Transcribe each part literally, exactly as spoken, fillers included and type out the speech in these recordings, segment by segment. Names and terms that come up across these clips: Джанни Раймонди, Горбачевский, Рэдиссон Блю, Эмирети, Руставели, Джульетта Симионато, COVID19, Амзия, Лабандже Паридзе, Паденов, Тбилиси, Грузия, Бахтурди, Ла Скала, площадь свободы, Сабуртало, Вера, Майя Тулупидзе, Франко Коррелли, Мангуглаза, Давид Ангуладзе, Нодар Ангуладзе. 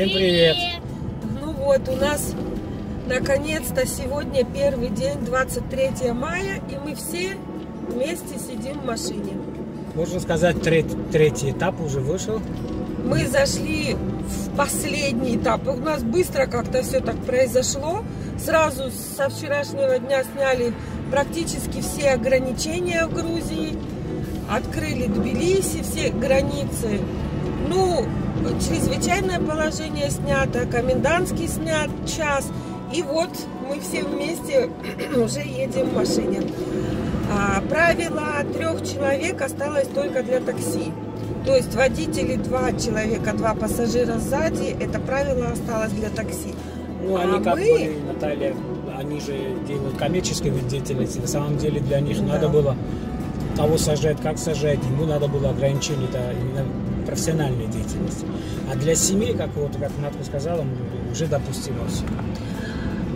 Всем привет. привет! Ну вот, у нас наконец-то сегодня первый день, двадцать третье мая, и мы все вместе сидим в машине. Можно сказать, треть, третий этап уже вышел. Мы зашли в последний этап. У нас быстро как-то все так произошло. Сразу со вчерашнего дня сняли практически все ограничения в Грузии. Открыли Тбилиси, все границы. Ну, чрезвычайное положение снято, комендантский снят час. И вот мы все вместе уже едем в машине. А, правило трех человек осталось только для такси. То есть водители два человека, два пассажира сзади. Это правило осталось для такси. Ну, они, а как мы... были, Наталья, они же делают коммерческую деятельность. На самом деле для них да. надо было... Кого сажать, как сажать, ему надо было ограничение да, именно профессиональной деятельности. А для семьи, как вот как Наталья сказала, уже допустимо все.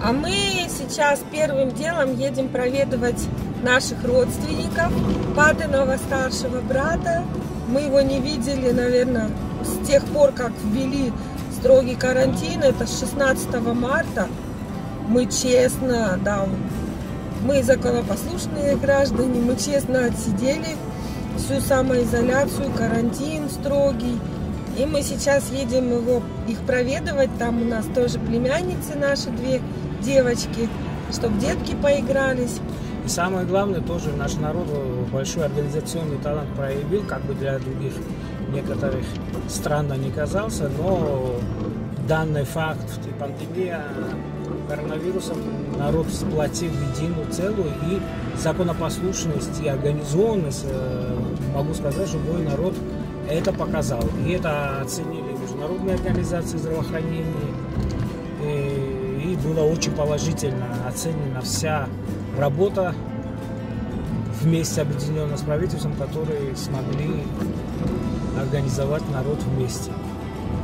А мы сейчас первым делом едем проведывать наших родственников, Паденова старшего брата. Мы его не видели, наверное, с тех пор, как ввели строгий карантин. Это с шестнадцатого марта. Мы честно, да, мы законопослушные граждане, мы честно отсидели всю самоизоляцию, карантин строгий. И мы сейчас едем его, их проведывать. Там у нас тоже племянницы наши, две девочки, чтобы детки поигрались. И самое главное, тоже наш народ большой организационный талант проявил, как бы для других некоторых стран он не казался, но данный факт, пандемия коронавирусом, народ сплотил в единую целую, и законопослушность и организованность, могу сказать, что мой народ это показал. И это оценили международные организации здравоохранения, и, и было очень положительно оценена вся работа вместе объединенная с правительством, которые смогли организовать народ вместе.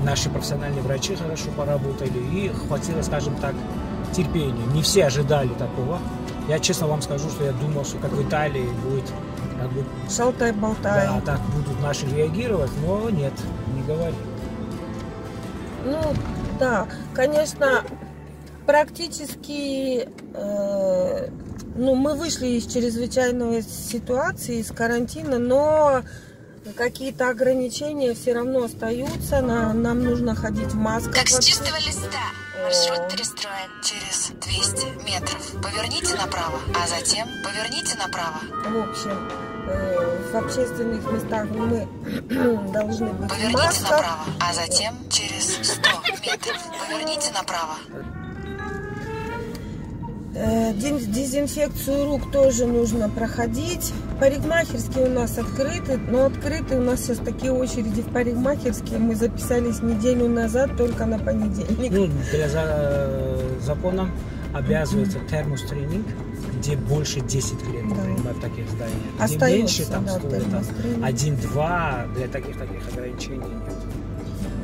Наши профессиональные врачи хорошо поработали, и хватило, скажем так, терпения. Не все ожидали такого. Я честно вам скажу, что я думал, что как в Италии будет... Как бы, шалтай-болтай. Да, так будут наши реагировать, но нет, не говори. Ну, да, конечно, практически... Э, ну, мы вышли из чрезвычайной ситуации, из карантина, но... Какие-то ограничения все равно остаются. Нам, нам нужно ходить в масках. Как с чистого листа. Маршрут перестроен. Через двести метров поверните направо, а затем поверните направо. В общем, э, в общественных местах мы должны быть поверните в масках. Направо, а затем через сто метров поверните направо. Дезинфекцию рук тоже нужно проходить. Парикмахерские у нас открыты, но открыты у нас сейчас такие очереди в парикмахерские. Мы записались неделю назад только на понедельник. Ну, для закона обязывается термос-тренинг, где больше десять клиентов да. принимают в таких зданиях. Остается, меньше там да, стоит один-два, для таких таких ограничений нет.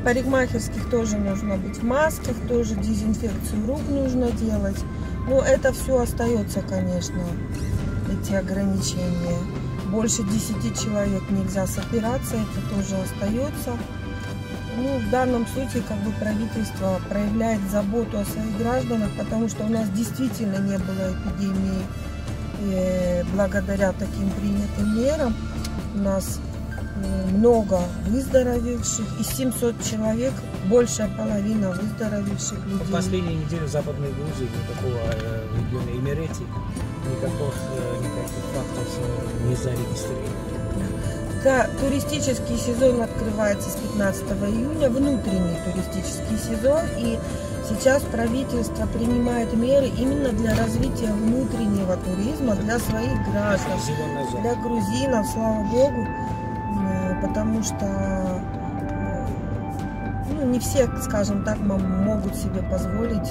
Парикмахерских тоже нужно быть в масках, тоже дезинфекцию рук нужно делать. Ну, это все остается, конечно, эти ограничения. Больше десяти человек нельзя собираться, это тоже остается. Ну, в данном случае, как бы, правительство проявляет заботу о своих гражданах, потому что у нас действительно не было эпидемии. И благодаря таким принятым мерам у нас много выздоровевших, и семьсот человек, большая половина выздоровевших людей. В последнюю неделю в Западной Грузии никакого региона Эмирети, никаких, никаких фактов не зарегистрировано. Да, туристический сезон открывается с пятнадцатого июня, внутренний туристический сезон, и сейчас правительство принимает меры именно для развития внутреннего туризма, для своих граждан, для грузинов, слава богу. Потому что ну, не все, скажем так, могут себе позволить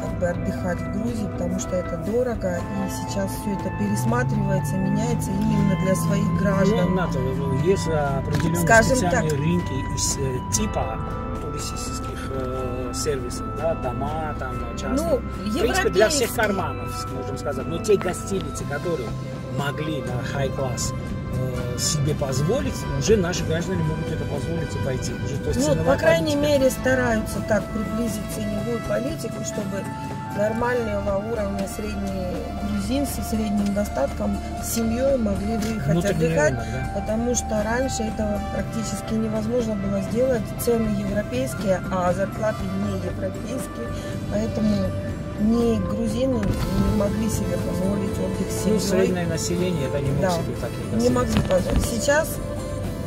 как бы отдыхать в Грузии, потому что это дорого. И сейчас все это пересматривается, меняется именно для своих граждан. Ну, надо, есть определенные скажем специальные так, рынки из типа туристических э, сервисов, да, дома, там, частные. Ну, в принципе, для всех карманов, можем сказать. Но те гостиницы, которые... могли на хай-класс себе позволить, уже наши граждане могут это позволить и пойти. Уже, то есть, ну, по крайней политика. мере, стараются так приблизить ценовую политику, чтобы нормального уровня средние грузинцы с средним достатком с семьей могли выехать ну, отдыхать, да? Потому что раньше этого практически невозможно было сделать. Цены европейские, а зарплаты не европейские, поэтому ни грузины не могли себе позволить отдых с семьей. Ну, среднее население это не да, себе так не, не могли позволить. Сейчас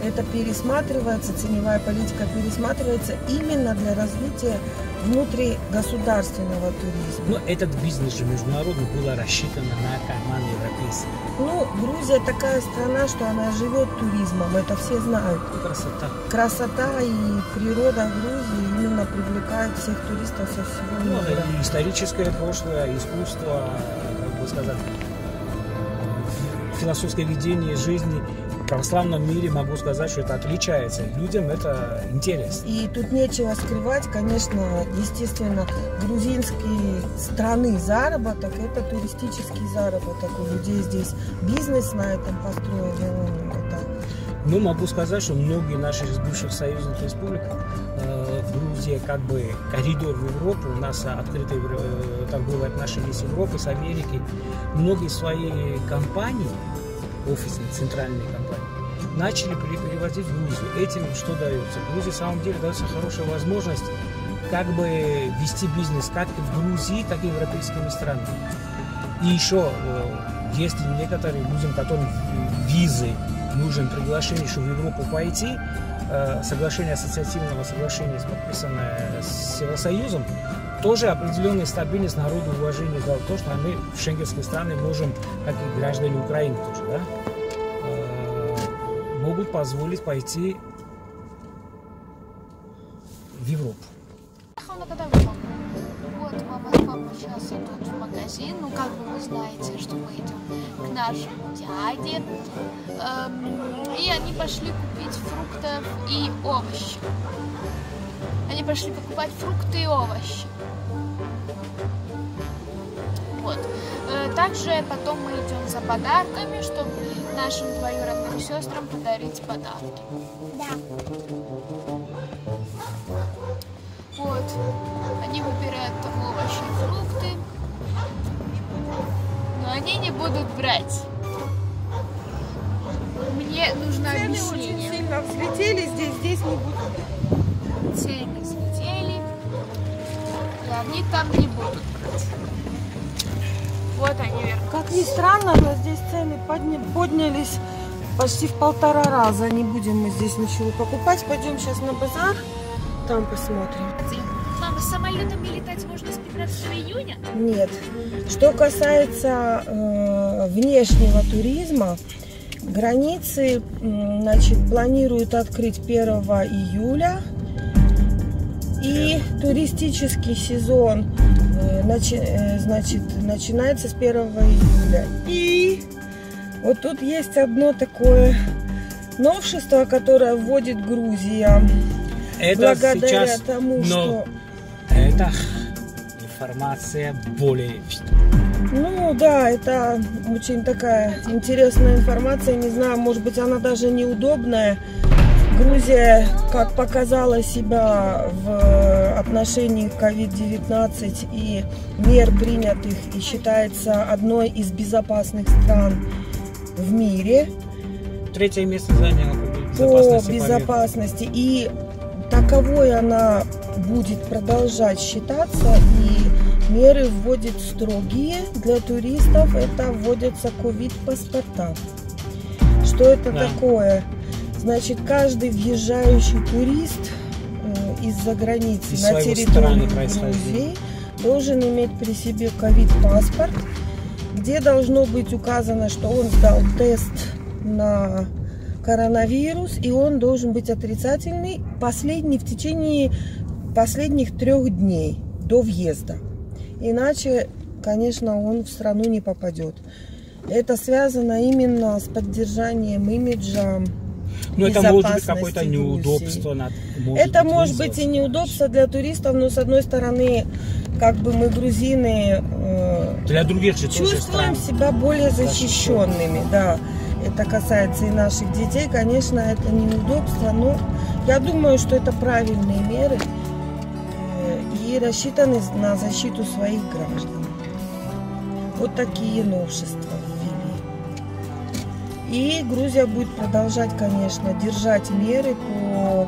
это пересматривается, ценовая политика пересматривается именно для развития внутригосударственного туризма. Но этот бизнес же международный был рассчитан на карман европейцев. Ну, Грузия такая страна, что она живет туризмом, это все знают. Красота. Красота и природа Грузии именно привлекает всех туристов со всего мира. Ну, это историческое прошлое, искусство, как бы сказать, философское видение жизни. В православном мире могу сказать, что это отличается. Людям это интересно. И тут нечего скрывать, конечно, естественно, грузинские страны заработок, это туристический заработок. У людей здесь бизнес на этом построен. Это... Ну, могу сказать, что многие наши из бывших союзных республик, э, Грузия, как бы коридор в Европу, у нас открытые э, торговые отношения с Европой, с Америкой. Многие свои компании, офисные, центральные компании, начали перевозить в Грузию. Этим что дается? В Грузии, на самом деле, дается хорошая возможность как бы вести бизнес как в Грузии, так и европейскими странами. И еще, если некоторые людям, которым визы, нужен приглашение, чтобы в Европу пойти, соглашение ассоциативного соглашения, подписанное с Евросоюзом, тоже определенная стабильность народу, уважение за то, что мы в шенгенской стране можем, как и граждане Украины тоже, да, э, могут позволить пойти в Европу. Вот мама и папа сейчас идут в магазин, ну как бы вы знаете, что мы идем к нашему дяде, эм, и они пошли купить фруктов и овощи. Они пошли покупать фрукты и овощи. Вот. Также потом мы идем за подарками, чтобы нашим двоюродным сестрам подарить подарки. Да. Вот. Они выбирают там овощи и фрукты. Но они не будут брать. Мне нужно цены объяснение. Цены очень сильно взлетели, здесь, здесь не будут. Цены взлетели, и они там не будут брать. Вот они вернулись. Как ни странно, но здесь цены подня... поднялись почти в полтора раза. Не будем мы здесь ничего покупать. Пойдем сейчас на базар, там посмотрим. Мама, с самолетами летать можно с пятнадцатого июня? Нет. Что касается э, внешнего туризма, границы, значит, планируют открыть первого июля. И туристический сезон значит, начинается с первого июля. И вот тут есть одно такое новшество, которое вводит Грузия. Это благодаря сейчас, тому, но что... это информация более... Ну да, это очень такая интересная информация. Не знаю, может быть, она даже неудобная. Грузия, как показала себя в отношении ковид девятнадцать и мер принятых, и считается одной из безопасных стран в мире. Третье место заняла по безопасности. И таковой она будет продолжать считаться. И меры вводят строгие для туристов. Это вводятся ковид-паспорта. Что это да. такое? Значит, каждый въезжающий турист из-за границы из на территорию Грузии должен иметь при себе ковид-паспорт, где должно быть указано, что он сдал тест на коронавирус, и он должен быть отрицательный последний, в течение последних трех дней до въезда. Иначе, конечно, он в страну не попадет. Это связано именно с поддержанием имиджа. Но это может быть какое-то неудобство. Может это быть, может быть и неудобство для туристов, но с одной стороны, как бы мы, грузины, э, для других же чувствуем себя более защищенными. Да. это касается и наших детей, конечно, это неудобство, но я думаю, что это правильные меры и рассчитаны на защиту своих граждан. Вот такие новшества ввели. И Грузия будет продолжать, конечно, держать меры по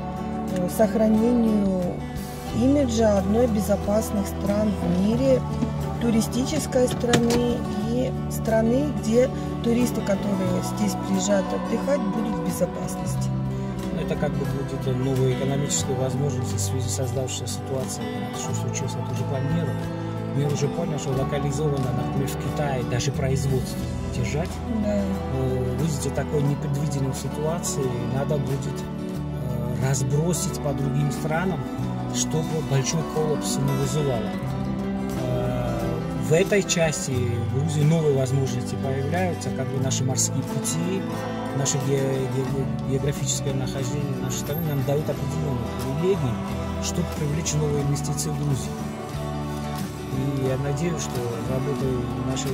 сохранению имиджа одной из безопасных стран в мире, туристической страны и страны, где туристы, которые здесь приезжают отдыхать, будут в безопасности. Это как бы будет новые экономические возможности в связи с создавшейся ситуацией. Что случилось, это уже планировано. Мир уже понял, что локализовано, например, в Китае даже производство держать. Да. В видите такой непредвиденной ситуации надо будет разбросить по другим странам, чтобы большой коллапс не вызывало. В этой части в Грузии новые возможности появляются, как бы наши морские пути, наше географическое нахождение нашей страны нам дают определенные привилегии, чтобы привлечь новые инвестиции в Грузию. И я надеюсь, что работой нашей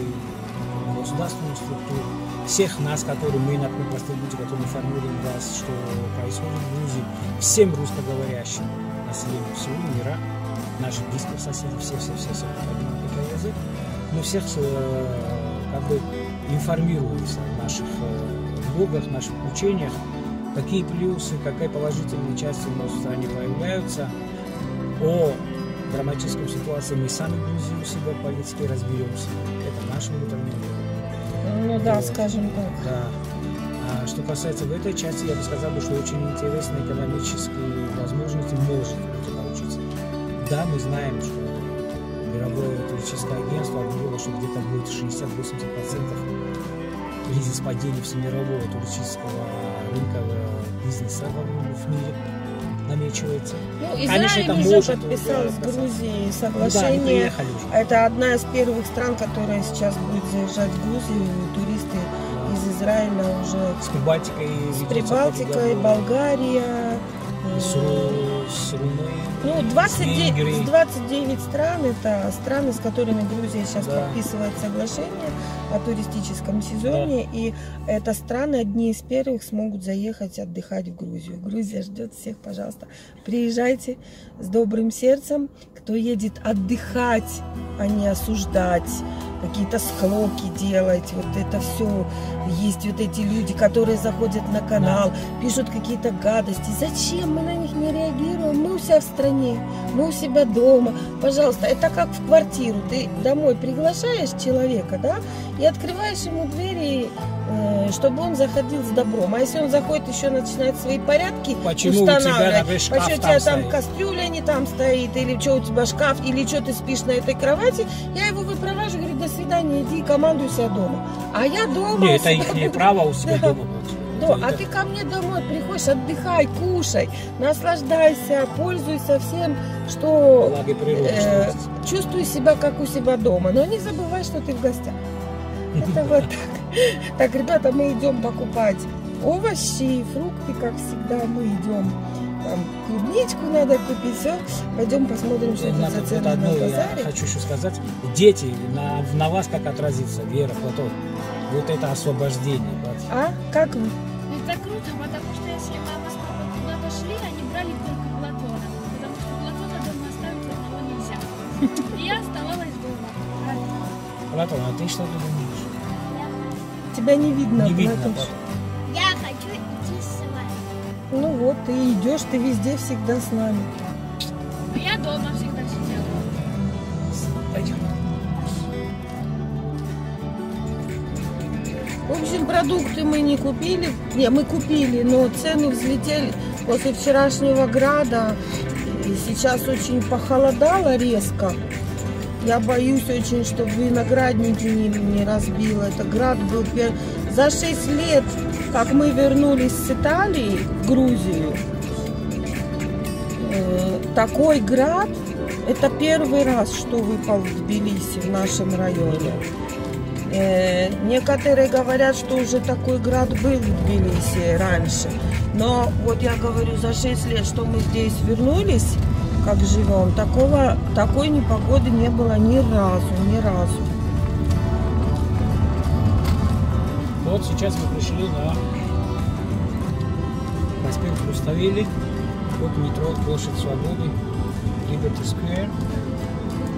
государственной структуры, всех нас, которые мы, например, простые люди, которые информируем вас, что происходит в Грузии, всем русскоговорящим населению всего мира, наши близкие соседи, все-все-все-все понимают этот язык, мы всех как бы информируемся в наших блогах, в наших учениях, какие плюсы, какие положительные части у нас в стране появляются. О драматической ситуации мы сами в Грузии у себя по-лицки разберемся. Это наш внутренний мир. Ну да, скажем так. Да. А что касается в этой части, я бы сказал, что очень интересные экономические возможности может получиться. Да, мы знаем, что мировое туристическое агентство объявило, что где-то будет шестьдесят-восемьдесят процентов кризис падения всемирового туристического рынка бизнеса в мире намечивается. Ну, Израиль уже подписал с Грузией соглашение. Да, это одна из первых стран, которая сейчас будет заезжать в Грузию. Туристы из Израиля уже с Прибалтикой, с Прибалтикой, Болгария, с, с Румынией. Ну, двадцать девять стран, это страны, с которыми Грузия сейчас да. подписывает соглашение о туристическом сезоне, да. и это страны одни из первых смогут заехать отдыхать в Грузию. Грузия ждет всех, пожалуйста, приезжайте с добрым сердцем, кто едет отдыхать, а не осуждать, какие-то склоки делать, вот это все. Есть вот эти люди, которые заходят на канал, да. пишут какие-то гадости. Зачем мы на них не реагируем? Мы у себя в стране, мы у себя дома. Пожалуйста, это как в квартиру. Ты домой приглашаешь человека, да, и открываешь ему двери, чтобы он заходил с добром. А если он заходит, еще начинает свои порядки почему устанавливать. У тебя, почему у тебя там, там кастрюля не там стоит, или что у тебя шкаф, или что ты спишь на этой кровати, я его выпровожу, говорю, до свидания, иди командуй себя дома. А я дома... Нет, это их не право у себя дома. Да, а ты ко мне домой приходишь, отдыхай, кушай, наслаждайся, пользуйся всем, что... Э, чувствуй себя, как у себя дома, но не забывай, что ты в гостях. Это вот так. Так, ребята, мы идем покупать овощи, фрукты, как всегда, мы идем. Там клубничку надо купить, все. Пойдем посмотрим, что это за цены на базаре. Я хочу еще сказать, дети, на, на вас как отразится, Вера, Платон, вот это освобождение. Платон. А? Как вы? Это круто, потому что если мама с папой куда-то шли, они брали только Платона, потому что Платона дома оставить одного нельзя. И я оставалась дома. Платон, а ты что ты думаешь? Тебя не видно, не видно, Платон. Я хочу идти с вами. Ну вот, ты идешь, ты везде всегда с нами. А я дома всегда сидела. Пойдем. В общем, продукты мы не купили. Не, мы купили, но цены взлетели после вчерашнего града. И сейчас очень похолодало резко. Я боюсь очень, чтобы виноградники не, не разбило. Это град был пер... за шесть лет. Как мы вернулись с Италии в Грузию, э, такой град, это первый раз, что выпал в Тбилиси, в нашем районе. Э, некоторые говорят, что уже такой град был в Тбилиси раньше. Но вот я говорю, за шесть лет, что мы здесь вернулись, как живем, такого, такой непогоды не было ни разу, ни разу. Вот сейчас мы пришли на проспект Руставели, вот метро, площадь Свободы, Liberty Square,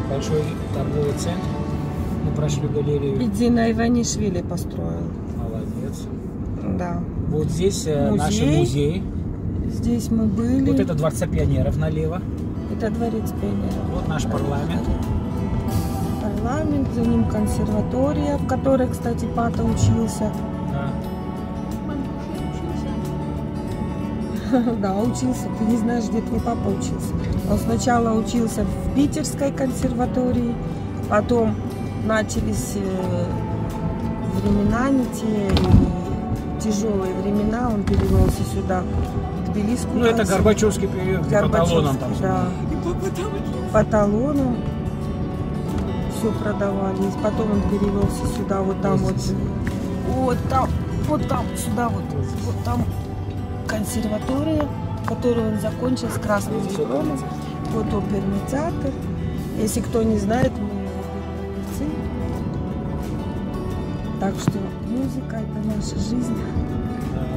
большой торговый центр. Мы прошли галерею. Иди на Иванишвили построил. Молодец. Да. Вот здесь музей. Наши музеи. Здесь мы были. Вот это Дворца пионеров налево. Это Дворец пионеров. Вот наш парламент. Парламент, за ним консерватория, в которой, кстати, Пата учился. Да. Да, учился. Ты не знаешь, где твой папа учился. Он сначала учился в Питерской консерватории, потом начались времена не те, и тяжелые времена, он перевелся сюда, в Тбилисскую. Ну, это Горбачевский период, по талонам там. Да. По талонам все продавали. И потом он перевелся сюда, вот там вот, вот там, вот там, сюда вот, вот там. Консерватория, которую он закончил с красным дипломом. Вот оперный театр. Если кто не знает, мы певцы. Так что музыка – это наша жизнь.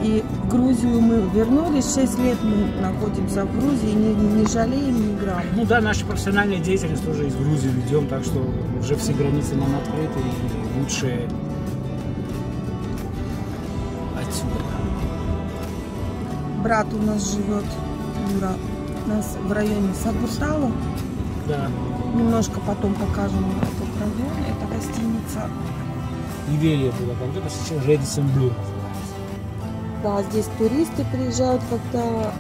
И в Грузию мы вернулись. Шесть лет мы находимся в Грузии, не, не жалеем, не играем. Ну да, наша профессиональная деятельность тоже из Грузии ведем, так что уже все границы нам открыты и лучшие отсюда. Брат у нас живет, Юра, у нас в районе Сабуртала. Да. Немножко потом покажем этот район. Это гостиница. Иверия была когда-то, сейчас Рэдиссон Блю называется. Да, здесь туристы приезжают, когда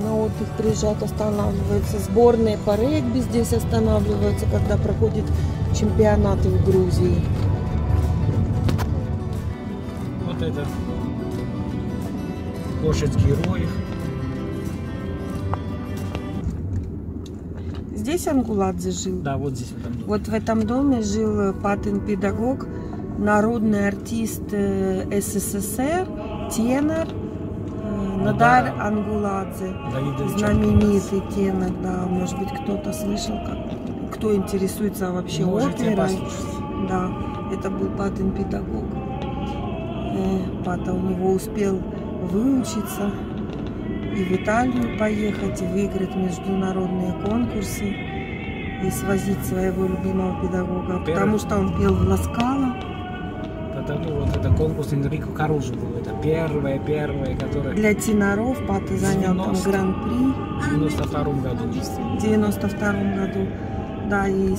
на отдых приезжают, останавливаются. Сборные по регби здесь останавливаются, когда проходят чемпионаты в Грузии. Вот это. Площадь героев. Здесь Ангуладзе жил. Да, вот здесь в этом доме. Вот в этом доме жил патент-педагог, народный артист СССР, тенор Нодар Ангуладзе. Знаменитый тенор, да. Может быть, кто-то слышал, как, кто интересуется вообще оперой. Да, это был патент-педагог. Пата у него успел выучиться и в Италию поехать, и выиграть международные конкурсы, и свозить своего любимого педагога, Пейлер. Потому что он пел в Ла Скала. Потому вот это конкурс Энрико Карузо был, это первое, первое, которое... Для теноров Пата занял девяносто... там гран-при. В девяносто втором году. В девяносто втором году, да, и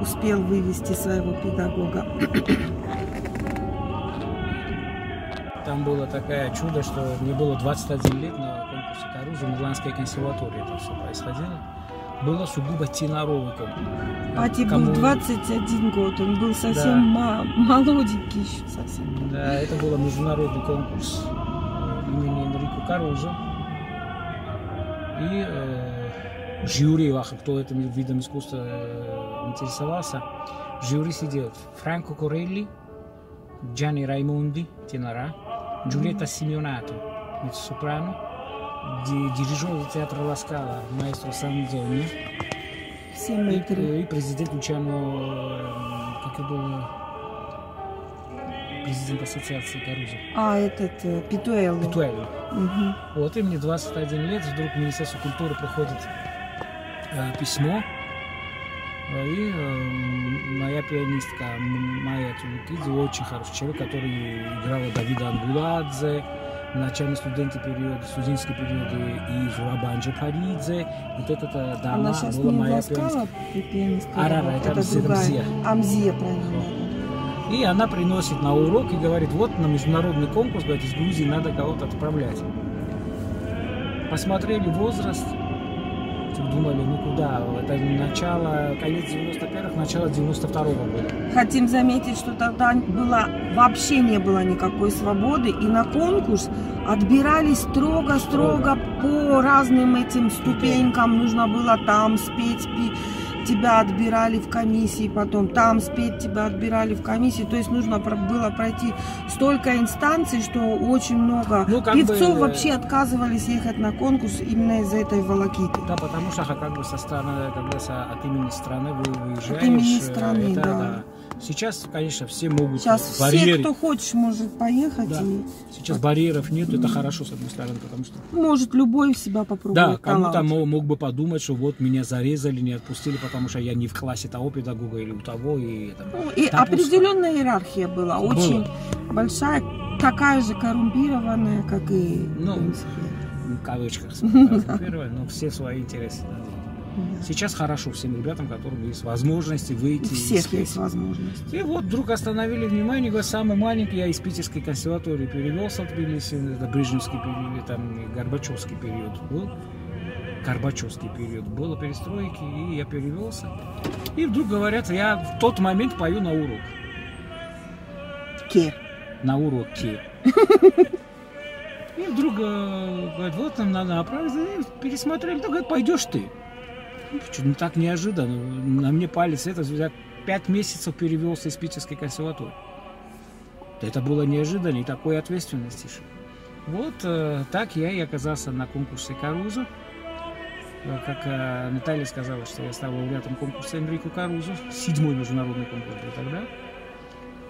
успел вывести своего педагога. Там было такое чудо, что мне было двадцать один лет на конкурсе Карузо, Миланской консерватории это все происходило. Было сугубо теноровый конкурс. Пати Кому... был двадцать один год, он был совсем да. молоденький еще совсем. Да, это был международный конкурс имени Энрико Карузо. И э, жюри, кто этим видом искусства э, интересовался, жюри сидят Франко Коррелли, Джанни Раймонди, тенора, Джульетта Симионато, меццо-сопрано, дирижер театра Ла Скала, маэстро Сан-Дзони, и, и президент Лучано, как это было, президент ассоциации Карузо. А, этот, Питуэлло. Питуэлло. Угу. Вот, и мне двадцать один лет, вдруг в Министерство культуры приходит э, письмо, и э, моя пианистка Майя Тулупидзе, очень хороший человек, который играл Давида Ангуладзе, начальный студенческий период, студенческий период и Лабандже Паридзе. Вот эта -то дама Она была моя пианистка. пианистка а, да, это, это Амзия. Амзия, правильно. И она приносит на урок и говорит, вот на международный конкурс, говорит, из Грузии надо кого-то отправлять. Посмотрели возраст. Думали, ну куда, это начало, конец девяносто первого, начало девяносто второго года. Хотим заметить, что тогда было, вообще не было никакой свободы, и на конкурс отбирались строго-строго по разным этим ступенькам. Нужно было там спеть, тебя отбирали в комиссии, потом там спеть, тебя отбирали в комиссии. То есть нужно было пройти столько инстанций, что очень много ну, певцов бы... вообще отказывались ехать на конкурс именно из-за этой волокиты. Да, потому что как бы со стороны, когда со, от имени страны вы выезжаешь, от имени страны, это, да. Да, Сейчас, конечно, все могут. Сейчас барьеры... все, кто хочешь, может поехать. Да. И... Сейчас барьеров нет, mm. это хорошо, с одной стороны, потому что... Может, любой себя попробовать. Да, кому-то мог бы подумать, что вот меня зарезали, не отпустили, потому что я не в классе того педагога или у того. И, там, ну, и определенная иерархия была, было. Очень большая, такая же коррумпированная, как и... Ну, в кавычках, но все свои интересы. Сейчас хорошо всем ребятам, которым есть возможности выйти. У всех есть возможности. И вот вдруг остановили внимание, говорят, самый маленький, я из Питерской консерватории перевелся в Тбилиси, это Брежневский период, там Горбачевский период был, Горбачевский период, было перестройки, и я перевелся. И вдруг говорят, я в тот момент пою на урок. Ке. На уроке. И вдруг говорят, вот нам надо направиться, пересмотрели, так говорят, пойдешь ты. Ну, так неожиданно. На мне палец это, я пять месяцев перевелся из Питерской консерватории. Это было неожиданно и такой ответственности. Вот э, так я и оказался на конкурсе Карузо. Как э, Наталья сказала, что я стал лауреатом конкурса Энрико Карузо, седьмой международный конкурс был тогда.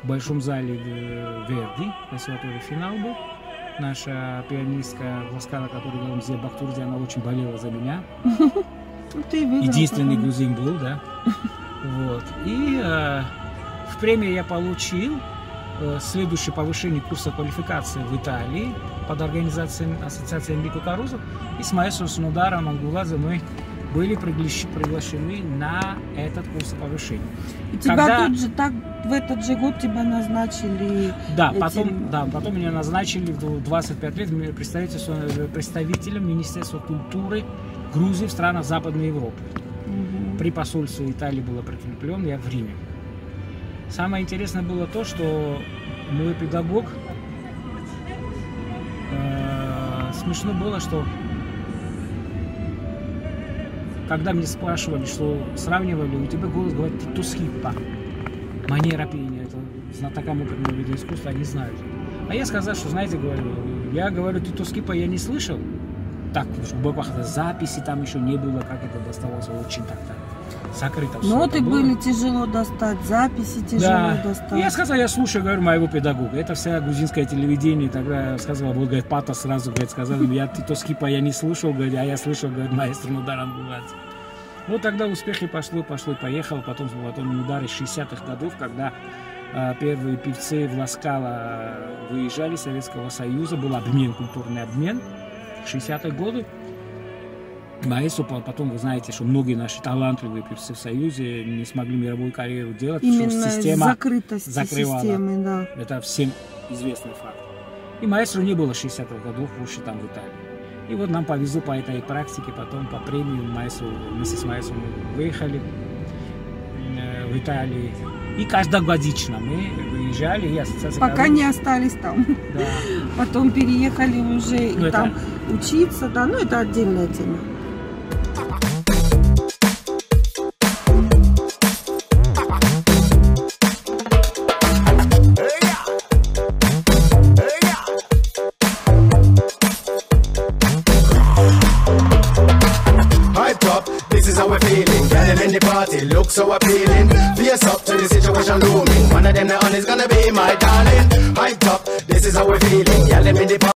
В Большом зале э, Верди, консерватории финал был. Наша пианистка Гласкана, которая была в Бахтурди, она очень болела за меня. Видел, единственный грузин был, да. Вот. И э, в премию я получил э, следующее повышение курса квалификации в Италии под организацией ассоциации Энрико Карузо. И с Майей Суснудара, Мангуглаза мы были приглашены на этот курс повышения. И тебя когда... тут же так в этот же год тебя назначили. Да, этим... потом, да, потом меня назначили в двадцать пять лет представителем, представителем Министерства культуры Грузии в странах Западной Европы. Угу. При посольстве Италии было прикреплен, я в Риме. Самое интересное было то, что мой педагог... Э, смешно было, что когда мне спрашивали, что сравнивали, у тебя голос говорит «тускиппа». Манера пения, это знатокам оперного видоискусства, они знают. А я сказал, что, знаете, говорю, я говорю «тускиппа», я не слышал. Так, записи там еще не было, как это доставалось, очень так-то сокрыто. Но ты были тяжело достать, записи тяжело да. достать. Я сказал, я слушаю, говорю, моего педагога. Это вся грузинское телевидение. Тогда я сказал, вот, говорит, патос сразу, говорит, сказал, я Титоскипа я не слышал, говорит, а я слышал, говорит, маэстро Нодар Ангуладзе. Вот тогда успехи пошло, пошло, поехал. Потом был потом удар из шестидесятых годов, когда э, первые певцы в Ла Скала выезжали из Советского Союза, был обмен, культурный обмен. шестидесятые годы. Маэстру, потом вы знаете, что многие наши талантливые певцы в Союзе не смогли мировую карьеру делать, именно потому что система закрытости закрывала. Системы, да. Это всем известный факт. И маэстру не было шестидесятых годов больше там в Италии. И вот нам повезло по этой практике, потом по премии маэстру, вместе с маэстру мы выехали в Италии. И каждогодично мы выезжали. И ассоциация пока Карузо... не остались там. Да. Потом переехали уже ну, и это... там учиться. Да, ну это отдельная тема. So appealing, face up to the situation looming. One of them, the one is gonna be my darling. Hyped up, this is how we're feeling. Yeah, let me depart.